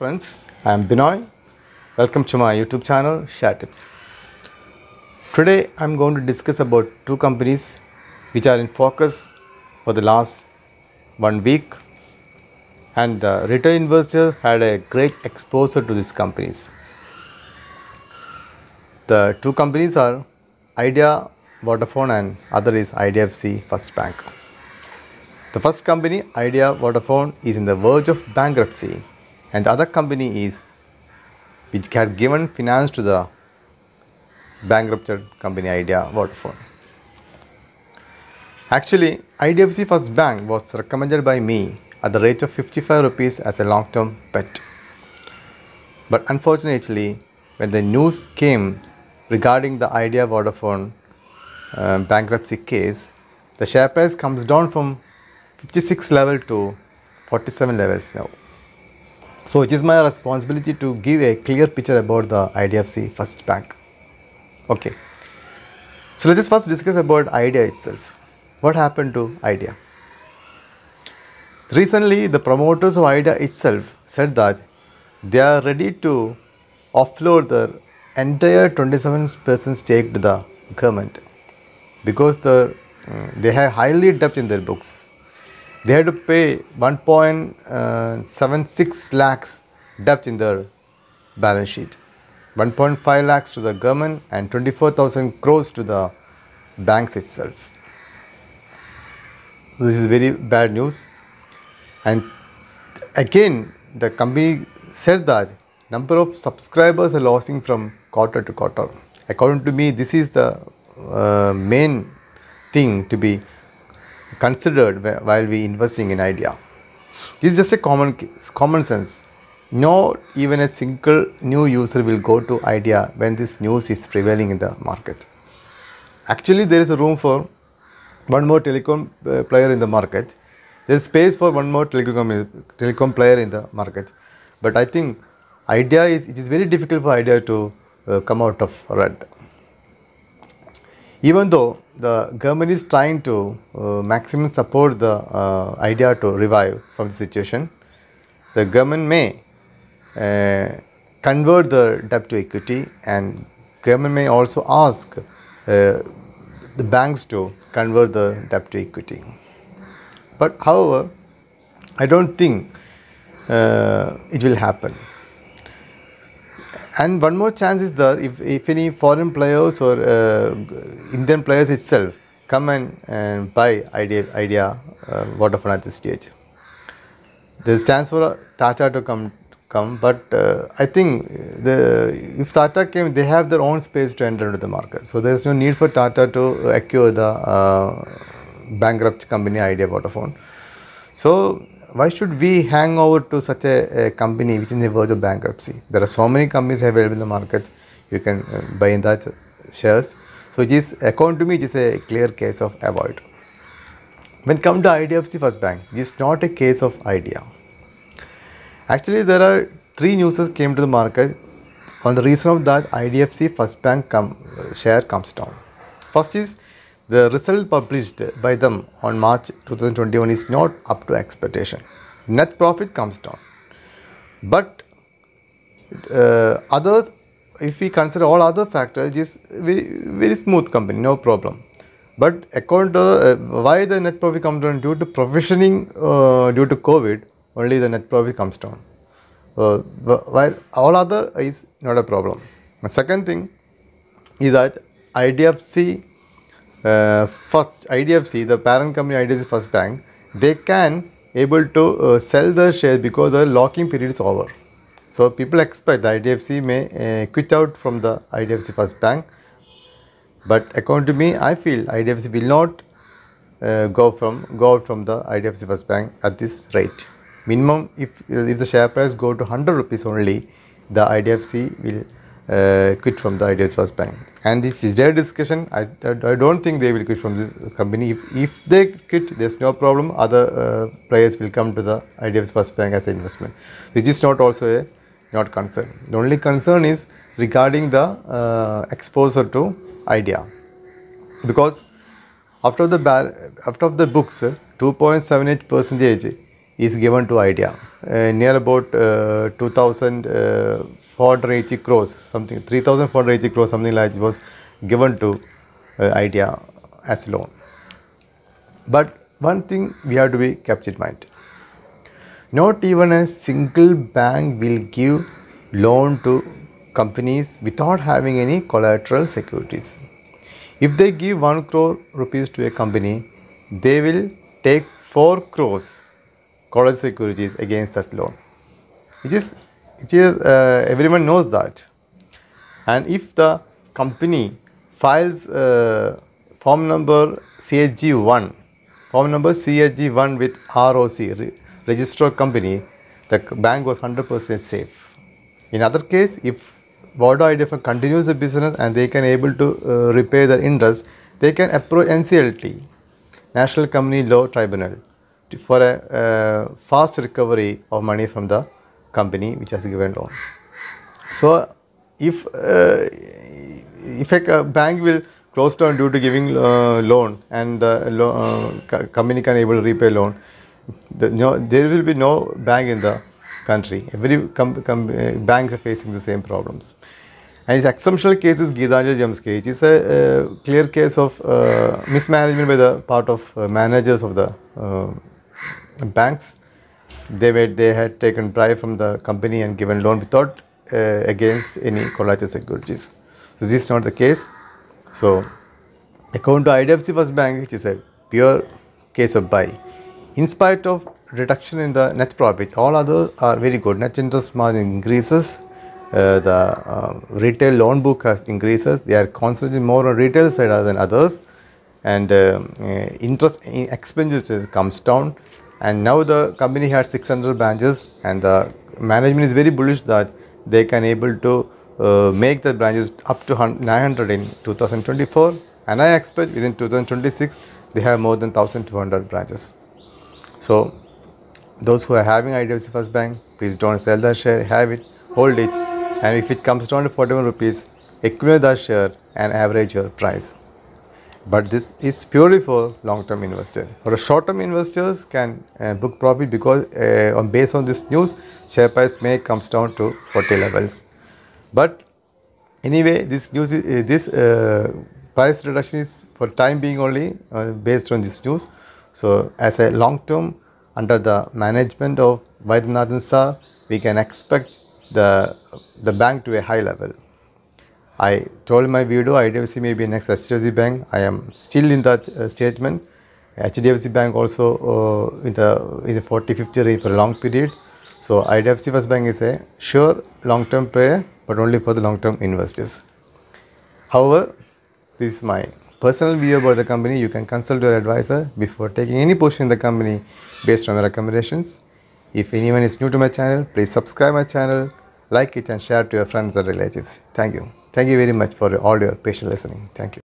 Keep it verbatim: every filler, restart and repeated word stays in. Friends, I am Binoy. Welcome to my YouTube channel Share Tips. Today I am going to discuss about two companies which are in focus for the last one week, and the retail investors had a great exposure to these companies. The two companies are Idea Vodafone and other is I D F C First Bank. The first company, Idea Vodafone, is in the verge of bankruptcy, and the other company is which had given finance to the bankrupted company Idea Vodafone. Actually, I D F C First Bank was recommended by me at the rate of fifty-five rupees as a long-term bet. But unfortunately, when the news came regarding the Idea Vodafone uh, bankruptcy case, the share price comes down from fifty-six level to forty-seven levels now. So it is my responsibility to give a clear picture about the I D F C First Bank. Okay. So let us first discuss about Idea itself. What happened to Idea? Recently, the promoters of Idea itself said that they are ready to offload their entire twenty-seven percent stake to the government because the, they have highly debt in their books. They had to pay one point seven six lakhs debt in their balance sheet, one point five lakhs to the government and twenty-four thousand crores to the banks itself. So this is very bad news. And again, the company said that number of subscribers are losing from quarter to quarter. According to me, this is the uh, main thing to be considered while we investing in Idea. This is just a common common sense. Not even a single new user will go to Idea when this news is prevailing in the market. Actually, there is a room for one more telecom player in the market. There is space for one more telecom telecom player in the market. But I think Idea is it is very difficult for Idea to uh, come out of red. Even though the government is trying to uh, maximum support the uh, Idea to revive from the situation, the government may uh, convert the debt to equity, and government may also ask uh, the banks to convert the debt to equity. But however, I don't think uh, it will happen. And one more chance is there if, if any foreign players or uh, Indian players itself come and, and buy Idea, idea uh, Vodafone at this stage. There is chance for Tata to come, come but uh, I think the, if Tata came, they have their own space to enter into the market. So there is no need for Tata to acquire the uh, bankrupt company Idea Vodafone. So why should we hang over to such a, a company which is on the verge of bankruptcy? There are so many companies available in the market, you can uh, buy in that shares. So it is, according to me, it is a clear case of avoid. When come to I D F C First Bank, it is not a case of Idea. Actually, there are three news that came to the market on the reason of that I D F C First Bank com, uh, share comes down. First is, the result published by them on March two thousand twenty-one is not up to expectation. Net profit comes down. But uh, others, if we consider all other factors, it is very, very smooth company, no problem. But according to uh, why the net profit comes down, due to provisioning uh, due to COVID, only the net profit comes down. Uh, while all other is not a problem. The second thing is that I D F C Uh, first I D F C, the parent company I D F C First Bank, they can able to uh, sell their shares because the locking period is over. So people expect the I D F C may uh, quit out from the I D F C First Bank, but according to me, I feel I D F C will not uh, go from go out from the I D F C First Bank at this rate. Minimum, if if the share price go to one hundred rupees only, the I D F C will Uh, quit from the I D F C First Bank, and this is their discussion. I, I, I don't think they will quit from this company. If, if they quit, there is no problem. Other uh, players will come to the I D F C First Bank as an investment, which is not also a not concern. The only concern is regarding the uh, exposure to Idea, because after the bar, after the books, two point seven eight percentage is given to Idea, uh, near about uh, two thousand four hundred eighty crores, something three thousand four hundred eighty crores, something like it was given to uh, Idea as loan. But one thing we have to be kept in mind, not even a single bank will give loan to companies without having any collateral securities. If they give one crore rupees to a company, they will take four crores collateral securities against that loan. It is, it is uh, everyone knows that. And if the company files uh, form number C H G one, form number C H G one with R O C, registered company, the bank was one hundred percent safe. In other case, if Vodafone continues the business and they can able to uh, repay their interest, they can approach N C L T, National Company Law Tribunal, to, for a uh, fast recovery of money from the company which has given loan. So, if uh, if a bank will close down due to giving uh, loan and the uh, company can able to repay loan, the, no, there will be no bank in the country. Every com com uh, bank are facing the same problems. And its exceptional case is Gitanjali Gems case. It's a uh, clear case of uh, mismanagement by the part of uh, managers of the uh, banks. They were, they had taken bribe from the company and given loan without uh, against any collateral securities. So this is not the case. So according to I D F C First Bank, it is a pure case of buy. In spite of reduction in the net profit, all others are very good. Net interest margin increases, uh, the uh, retail loan book has increases, they are concentrating more on retail side than others, and uh, uh, interest in expenditure comes down. And now the company had six hundred branches, and the management is very bullish that they can able to uh, make the branches up to nine hundred in two thousand twenty-four, and I expect within two thousand twenty-six they have more than one thousand two hundred branches. So those who are having I D F C First Bank, please don't sell that share, have it, hold it, and if it comes down to forty-one rupees, accumulate that share and average your price. But this is purely for long-term investor. For a short-term investors can uh, book profit because uh, on based on this news, share price may comes down to forty levels. But anyway, this news, is, uh, this uh, price reduction is for time being only uh, based on this news. So as a long-term, under the management of Vaidyanathan sir, we can expect the, the bank to a high level. I told in my video I D F C may be next H D F C Bank. I am still in that uh, statement. H D F C Bank also uh, in the in the forty fifty range for a long period. So I D F C First Bank is a sure long-term player, but only for the long-term investors. However, this is my personal view about the company. You can consult your advisor before taking any position in the company based on my recommendations. If anyone is new to my channel, please subscribe my channel, like it and share to your friends and relatives. Thank you. Thank you very much for all your patient listening. Thank you.